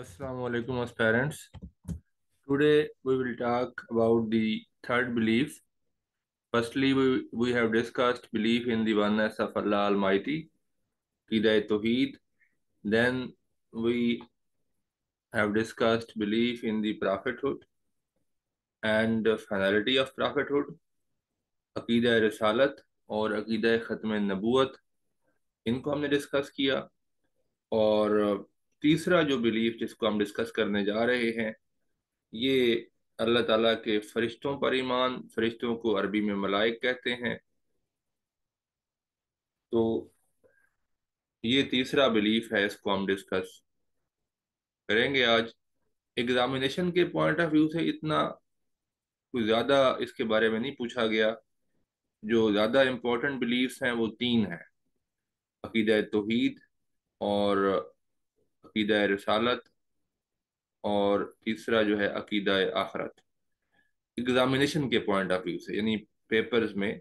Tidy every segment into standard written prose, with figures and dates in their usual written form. Assalamu alaikum as parents. Today we will talk about the third belief. Firstly, we have discussed belief in the oneness of Allah Almighty, Akida-e-Tawheed. Then we have discussed belief in the prophethood and the finality of prophethood, Akida-e-Rasoolat और Akida-e-Khatm-e-Nabuwwat. इनको हमने discuss किया और तीसरा जो belief जिसको हम discuss करने जा रहे हैं ये अल्लाह ताला के फरिश्तों पर ईमान, फरिश्तों को अरबी में मलाइक कहते हैं। तो ये तीसरा बिलीफ है, इसको हम डिस्कस करेंगे आज। एग्जामिनेशन के पॉइंट ऑफ व्यू से इतना कुछ ज़्यादा इसके बारे में नहीं पूछा गया। जो ज़्यादा इम्पोर्टेंट बिलीफ्स हैं वो तीन हैं, अकीदा-ए-तौहीद और अकीदा-ए-रसालत और तीसरा जो है अकीदा-ए-आखरत। एग्जामिनेशन के पॉइंट ऑफ व्यू से यानी पेपर्स में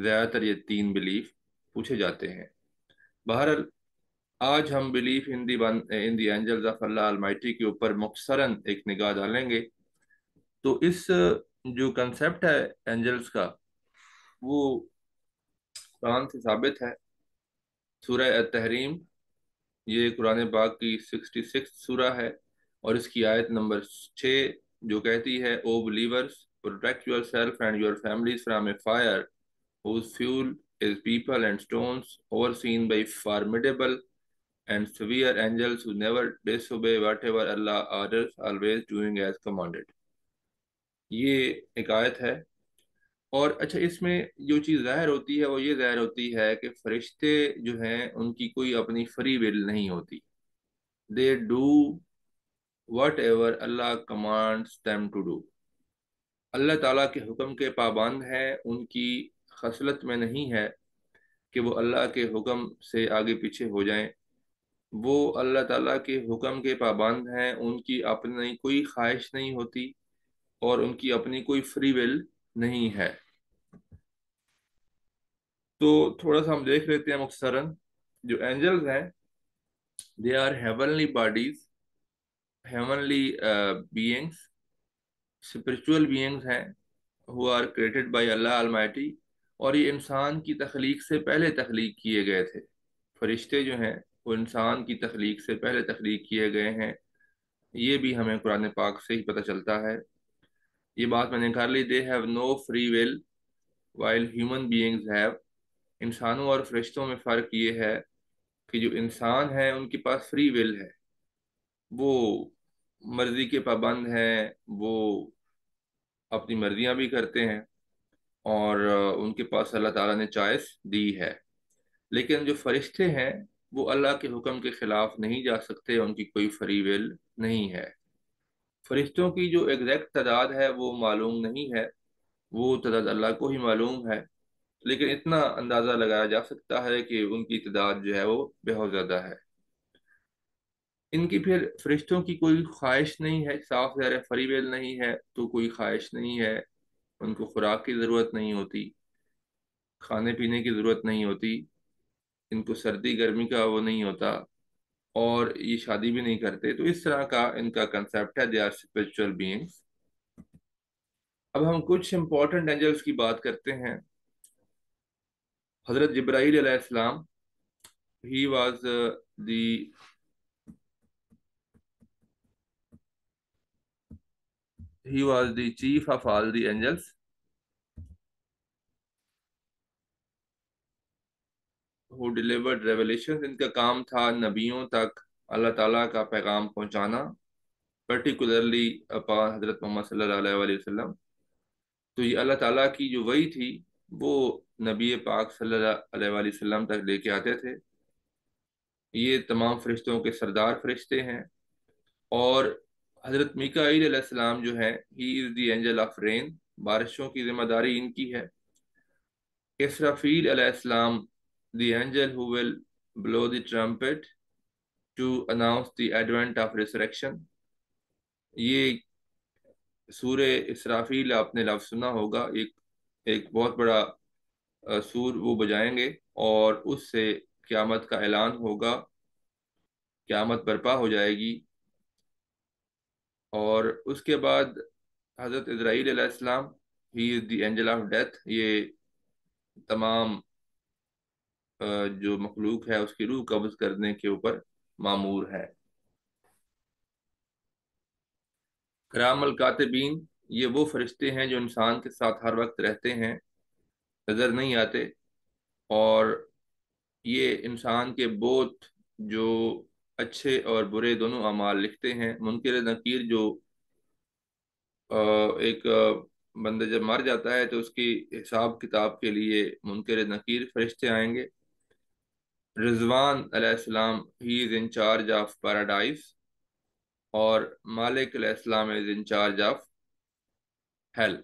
ज़्यादातर ये तीन बिलीफ पूछे जाते हैं। बहरहाल आज हम belief in the angels of Allah Almighty के ऊपर मुख्तसरन एक निगाह डालेंगे। तो इस जो कंसेप्ट है एंजल्स का वो कुरान से साबित है। सूरह तहरीम, ये कुरान पाक की 66 सूरह है और इसकी आयत नंबर 6 जो कहती है, O believers protect your self and your families from a fire whose fuel is people and stones overseen by formidable and severe angels who never disobey whatever Allah orders, always doing as commanded. ये एक आयत है। और अच्छा, इसमें जो चीज़ ज़ाहिर होती है वो ये ज़ाहिर होती है कि फरिश्ते जो हैं उनकी कोई अपनी फ्री विल नहीं होती। They do whatever Allah commands them to do. अल्लाह ताला के हुक्म के पाबंद हैं, उनकी खसलत में नहीं है कि वो अल्लाह के हुक्म से आगे पीछे हो जाएं। वो अल्लाह ताला के हुक्म के पाबंद हैं, उनकी अपनी कोई ख्वाहिश नहीं होती और उनकी अपनी कोई फ्री विल नहीं है। तो थोड़ा सा हम देख लेते हैं मुख्तसरन। जो एंजल्स हैं they are heavenly bodies, heavenly beings, spiritual beings हैं who are created by Allah Almighty. और ये इंसान की तख्लीक से पहले तख्लीक किए गए थे। फरिश्ते जो हैं वो इंसान की तख्लीक से पहले तख्लीक किए गए हैं। ये भी हमें कुरान पाक से ही पता चलता है। ये बात मैंने कर ली, they have no free will while human beings have. इंसानों और फरिश्तों में फ़र्क ये है कि जो इंसान हैं उनके पास फ्री विल है, वो मर्ज़ी के पाबंद हैं, वो अपनी मर्ज़ियाँ भी करते हैं और उनके पास अल्लाह ताला ने चॉइस दी है। लेकिन जो फरिश्ते हैं वो अल्लाह के हुक्म के ख़िलाफ़ नहीं जा सकते, उनकी कोई फ्री विल नहीं है। फरिश्तों की जो एग्जैक्ट तादाद है वो मालूम नहीं है, वो तादाद अल्लाह को ही मालूम है। लेकिन इतना अंदाज़ा लगाया जा सकता है कि उनकी तादाद जो है वो बहुत ज़्यादा है। इनकी फिर फरिश्तों की कोई ख्वाहिश नहीं है, साफ ज़ाहिर फ्री विल नहीं है तो कोई ख्वाहिश नहीं है। उनको खुराक की ज़रूरत नहीं होती, खाने पीने की ज़रूरत नहीं होती, इनको सर्दी गर्मी का वो नहीं होता और ये शादी भी नहीं करते। तो इस तरह का इनका कंसेप्ट है, दे आर स्पिरिचुअल बीइंग्स। अब हम कुछ इम्पोर्टेंट एंजल्स की बात करते हैं। हज़रत जिब्राइल अलैहिस्सलाम, he was the chief of all the angels who delivered revelation. इनका काम था नबियों तक अल्लाह ताला का पैगाम पहुँचाना, पर्टिकुलरली अपॉन हज़रत मोहम्मद सल्लल्लाहु अलैहि वसल्लम। तो ये अल्लाह ताला की जो वही थी वो नबी पाक सल्लल्लाहु अलैहि वसल्लम तक लेके आते थे। ये तमाम फरिश्तों के सरदार फरिश्ते हैं। और हज़रत मिकाईल अलैहिस्सलाम जो हैं, he is the angel of rain, बारिशों की जिम्मेदारी इनकी है। इसराफील अलैहिस्सलाम, the angel who will blow the trumpet to announce the advent of resurrection। ये सूरे इसराफील आपने लफ्ज़ सुना होगा, एक बहुत बड़ा सूर वो बजाएंगे और उससे क़यामत का ऐलान होगा, क़यामत बर्पा हो जाएगी। और उसके बाद हज़रत इज़राइल अलैहिस्सलाम, he is the angel of death, ये तमाम जो मखलूक है उसकी रूह कब्ज़ करने के ऊपर मामूर है। कराम अलकातिबीन, ये वो फरिश्ते हैं जो इंसान के साथ हर वक्त रहते हैं, नज़र नहीं आते, और ये इंसान के बहुत जो अच्छे और बुरे दोनों अमाल लिखते हैं। मुनकर नकीर, जो एक बंदा जब मर जाता है तो उसकी हिसाब किताब के लिए मुनकर नकीर फरिश्ते आएंगे। रिजवान अलैहिस्सलाम, he is in charge of paradise, और मालिक अलैहिस्सलाम इज़ इंचार्ज ऑफ हेल।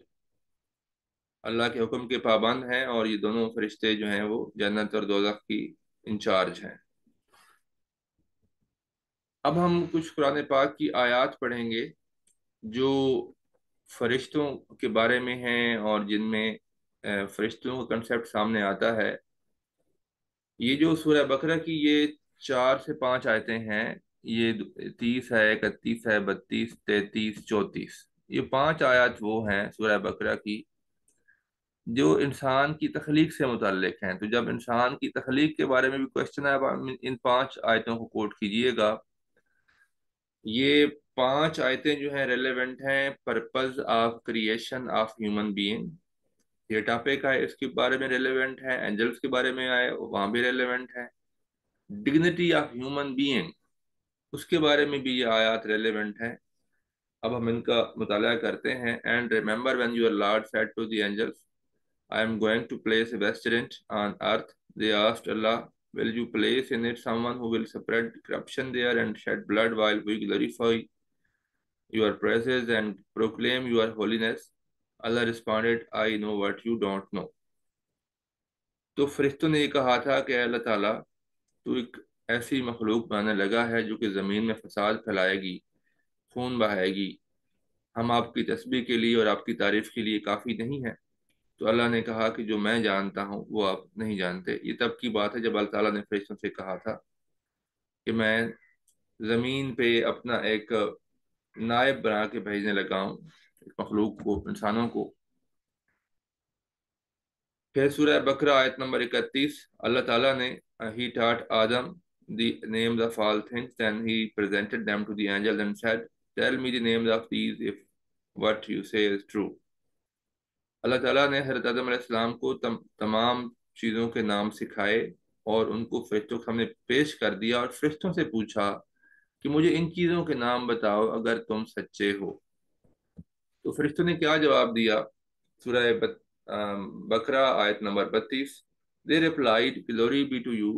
अल्लाह के हुक्म के पाबंद हैं और ये दोनों फरिश्ते जो हैं वो जन्नत और दोज़ख की इंचार्ज हैं। अब हम कुछ कुरान पाक की आयात पढ़ेंगे जो फरिश्तों के बारे में हैं और जिनमें फरिश्तों का कंसेप्ट सामने आता है। ये जो सूरह बकरा की ये 4 से 5 आयतें हैं, ये 30 है, 31 है, 32, 33, 34, ये 5 आयत वो हैं सूरह बकरा की जो इंसान की तख्लीक से मुताल्लिक़ हैं। तो जब इंसान की तख्लीक के बारे में भी क्वेश्चन है, आप इन 5 आयतों को कोट कीजिएगा। ये 5 आयतें जो हैं रेलेवेंट हैं purpose of creation of human being, ये टॉपिक है, इसके बारे में रेलेवेंट है। एंजल्स के बारे में आए, वहाँ भी रेलेवेंट है। डिग्निटी ऑफ ह्यूमन बीइंग, उसके बारे में भी ये आयत रेलेवेंट है। अब हम इनका मुताला करते हैं। And remember when your lord said to the angels, I am going to place a restaurant on earth. They asked Allah, will you place in it someone who will spread corruption there and shed blood while we glorify your praises and proclaim your holiness? Allah responded, I know what you don't know. तो फरिश्तों ने ये कहा था कि अल्लाह ताला, तू एक ऐसी मखलूक बनाने लगा है जो कि ज़मीन में फसाद फैलाएगी, खून बहाएगी। हम आपकी तस्बीह के लिए और आपकी तारीफ़ के लिए काफ़ी नहीं है। तो अल्लाह ने कहा कि जो मैं जानता हूँ वो आप नहीं जानते। ये तब की बात है जब अल्लाह ताला ने फरिश्तों से कहा था कि मैं ज़मीन पे अपना एक नायब बना के भेजने लगा हूँ मखलूक को, इंसानों को। फिर सूरह बकरा आयत नंबर 31, अल्लाह ताला ने ही taught Adam the names of all things, then he presented them to the angels and said, tell me the names of these if what you say is true. अल्लाह ताला ने हज़रत आदम अलैहिस्सलाम को तमाम चीज़ों के नाम सिखाए और उनको फरिश्तों के सामने पेश कर दिया और फरिश्तों से पूछा कि मुझे इन चीज़ों के नाम बताओ अगर तुम सच्चे हो। तो फरिश्तों ने क्या जवाब दिया? सूरह बकरा आयत number 32, they replied glory be to you,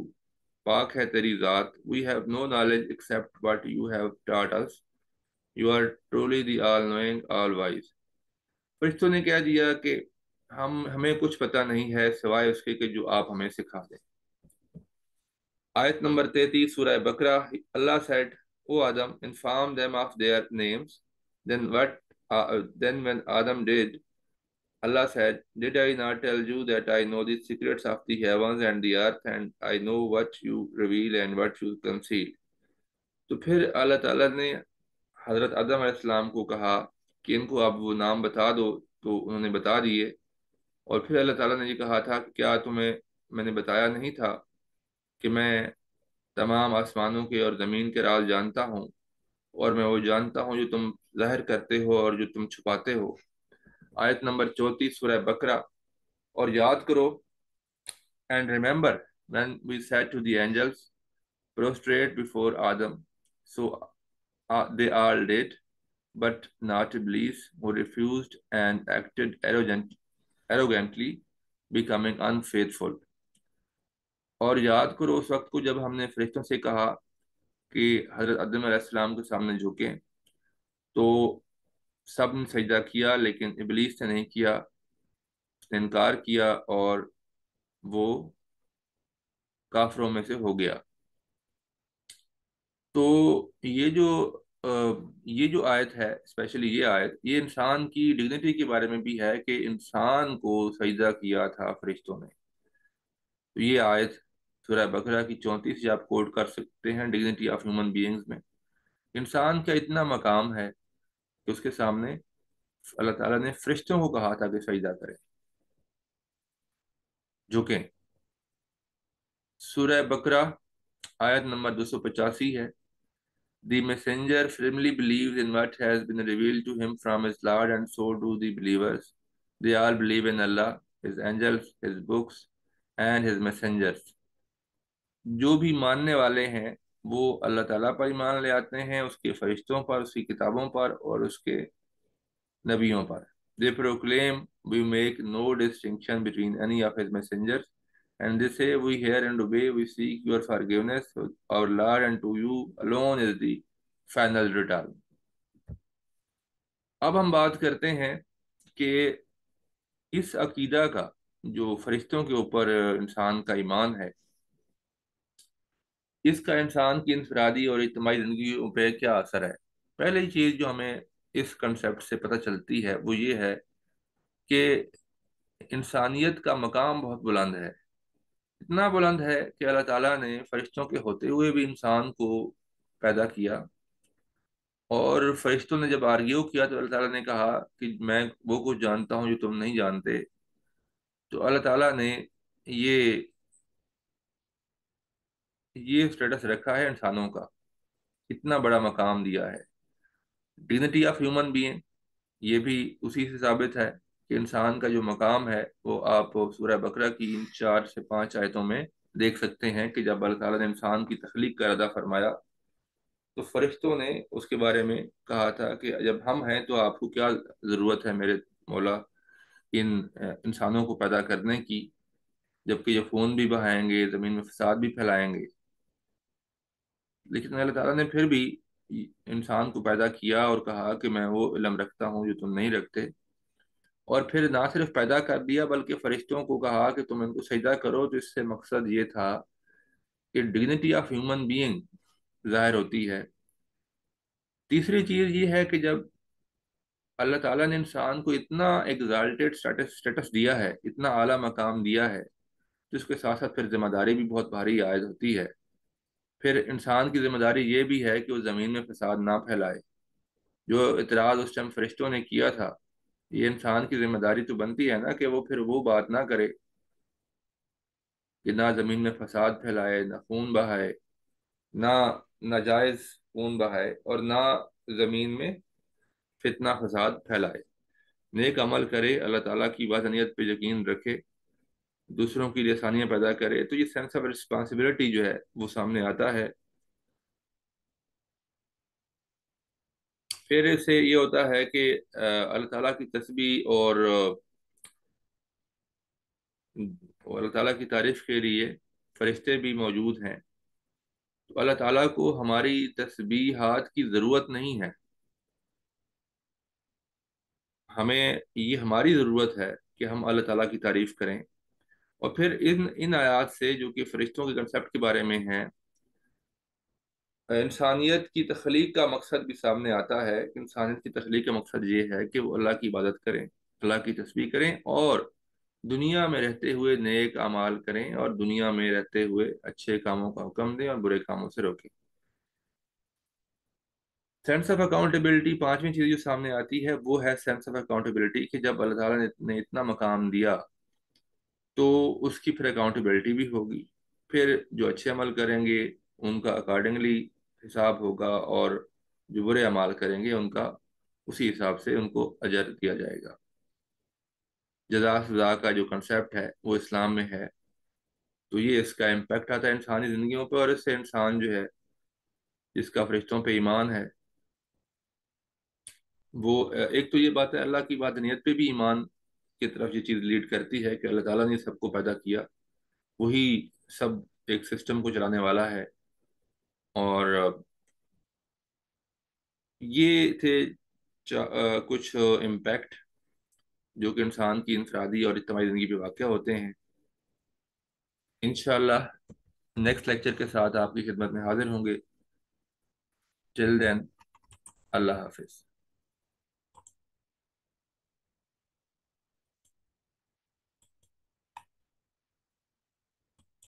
पाक है तेरी ज़ात, we have no knowledge except what you have taught us, you are truly the all knowing all wise. फरिश्तों ने कह दिया कि हमें कुछ पता नहीं है सिवाय उसके कि जो आप हमें सिखा दें। आयत नंबर 33 सूरह बकरा, Allah said, O Adam, inform them of their names, then when Adam did, Allah said, did I not tell you that I know the secrets of the heavens and the earth and I know what you reveal and what you conceal. तो फिर अल्लाह ताला ने हज़रत आदम अलैहिस्सलाम को कहा कि इनको आप वो नाम बता दो, तो उन्होंने बता दिए। और फिर अल्लाह ताला ने ये कहा था कि क्या तुम्हें मैंने बताया नहीं था कि मैं तमाम आसमानों के और ज़मीन के राज जानता हूँ, और मैं वो जानता हूँ जो तुम ज़ाहिर करते हो और जो तुम छुपाते हो। आयत नंबर 34 सूरह बकरा। और याद करो, and remember when we said to the angels prostrate before Adam, so they all did but not Iblis, who refused and acted arrogantly, becoming unfaithful. और याद करो उस वक्त को जब हमने फरिश्तों से कहा कि हज़रत आदम अलैहिस्सलाम के सामने झुकें, तो सब ने सजदा किया लेकिन इबलीस ने नहीं किया, उसने इनकार किया और वो काफिरों में से हो गया। तो ये जो आयत है, स्पेशली ये आयत, ये इंसान की डिग्निटी के बारे में भी है कि इंसान को सजदा किया था फरिश्तों ने। तो ये आयत सूरह बकरा की 34 आप कोट कर सकते हैं। डिग्निटी ऑफ ह्यूमन बीइंग्स में इंसान का इतना मकाम है तो उसके सामने अल्लाह ताला ने फरिश्तों को कहा था कि सजदा करें, झुकें। सूरह बकरा आयत नंबर 285 है। The messenger firmly believes in what has been revealed to him from his Lord, and so do the believers. They all believe in Allah, His angels, His books, and His messengers. जो भी मानने वाले हैं वो अल्लाह ताला पर ईमान ले आते हैं, उसके फरिश्तों पर, उसकी किताबों पर और उसके नबियों पर। They proclaim we make no distinction between any of His messengers. And they say, we hear and obey, we seek your forgiveness, our Lord, and to you alone is the final return. अब हम बात करते हैं कि इस अकीदा का जो फरिश्तों के ऊपर इंसान का ईमान है, इसका इंसान की इंफरादी और इज्तमाई ज़िंदगी पर क्या असर है। पहली चीज़ जो हमें इस कंसेप्ट से पता चलती है वो ये है कि इंसानियत का मकाम बहुत बुलंद है, इतना बुलंद है कि अल्लाह ताला ने फरिश्तों के होते हुए भी इंसान को पैदा किया। और फरिश्तों ने जब आर्ग्यू किया तो अल्लाह ताला ने कहा कि मैं वो कुछ जानता हूँ जो तुम नहीं जानते। तो अल्लाह ताला ने ये स्टेटस रखा है इंसानों का, इतना बड़ा मकाम दिया है। डिग्निटी ऑफ ह्यूमन बीइंग, ये भी उसी से साबित है कि इंसान का जो मकाम है वो आप सूरह बकरा की 4 से 5 आयतों में देख सकते हैं कि जब अल्लाह ताला ने इंसान की तख्लीक का इरादा फरमाया तो फरिश्तों ने उसके बारे में कहा था कि जब हम हैं तो आपको क्या ज़रूरत है मेरे मौला इन इंसानों को पैदा करने की, जबकि ये खून भी बहाएंगे, ज़मीन में फसाद भी फैलाएंगे। लेकिन अल्लाह ताला ने फिर भी इंसान को पैदा किया और कहा कि मैं वो इल्म रखता हूँ जो तुम नहीं रखते। और फिर ना सिर्फ पैदा कर दिया बल्कि फरिश्तों को कहा कि तुम इनको सजदा करो। तो इससे मकसद ये था कि डिग्निटी ऑफ ह्यूमन बीइंग जाहिर होती है। तीसरी चीज़ ये है कि जब अल्लाह ताला ने इंसान को इतना एग्जाल्टेड स्टेटस दिया है, इतना आला मकाम दिया है, तो इसके साथ साथ फिर जिम्मेदारी भी बहुत भारी आयद होती है। फिर इंसान की जिम्मेदारी ये भी है कि वो ज़मीन में फसाद ना फैलाए। जो इतराज़ उस टाइम फरिश्तों ने किया था, ये इंसान की जिम्मेदारी तो बनती है ना कि वो फिर वो बात ना करे कि ना ज़मीन में फसाद फैलाए, ना खून बहाए, ना नाजायज़ खून बहाए और ना ज़मीन में फितना फसाद फैलाए। नेक अमल करे, अल्लाह ताला की वहदानियत पे यकीन रखे, दूसरों के लिए आसानियाँ पैदा करे। तो ये सेंस ऑफ रिस्पॉन्सिबिलिटी जो है वो सामने आता है। फिर से ये होता है कि अल्लाह ताला की तस्बीह और अल्लाह ताला की तारीफ़ के लिए फरिश्ते भी मौजूद हैं। तो अल्लाह ताला को हमारी तस्बीहात की ज़रूरत नहीं है, हमें ये हमारी ज़रूरत है कि हम अल्लाह ताला की तारीफ़ करें। और फिर इन आयात से जो कि फरिश्तों के कंसेप्ट के बारे में हैं, इंसानियत की तख्लीक का मकसद भी सामने आता है। इंसानियत की तख्लीक का मकसद ये है कि वो अल्लाह की इबादत करें, अल्लाह की तस्बीह करें और दुनिया में रहते हुए नेक अमाल करें और दुनिया में रहते हुए अच्छे कामों का हुक्म दें और बुरे कामों से रोकें। सेंस ऑफ अकाउंटेबिलिटी, 5वीं चीज़ जो सामने आती है वो है सेंस ऑफ अकाउंटेबिलिटी कि जब अल्लाह ताला ने इतना मकाम दिया तो उसकी फिर अकाउंटेबिलिटी भी होगी। फिर जो अच्छे अमल करेंगे उनका अकॉर्डिंगली हिसाब होगा और जो बुरे अमाल करेंगे उनका उसी हिसाब से उनको अजर दिया जाएगा। जज़ा सज़ा का जो कंसेप्ट है वो इस्लाम में है, तो ये इसका इम्पैक्ट आता है इंसानी ज़िंदगियों पर। और इससे इंसान जो है जिसका फरिश्तों पे ईमान है वो, एक तो ये बात है अल्लाह की वहदानियत पे भी ईमान की तरफ ये चीज़ लीड करती है कि अल्लाह ताला ने सबको पैदा किया, वही सब एक सिस्टम को चलाने वाला है। और ये थे कुछ इम्पैक्ट जो कि इंसान की इंफरादी और इज्तिमाई ज़िंदगी पे वाक़ होते हैं। इंशाल्लाह नेक्स्ट लेक्चर के साथ आपकी खिदमत में हाजिर होंगे। टिल देन, अल्लाह हाफिज़।